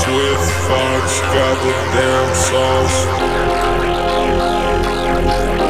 Swiftfox got the damn sauce.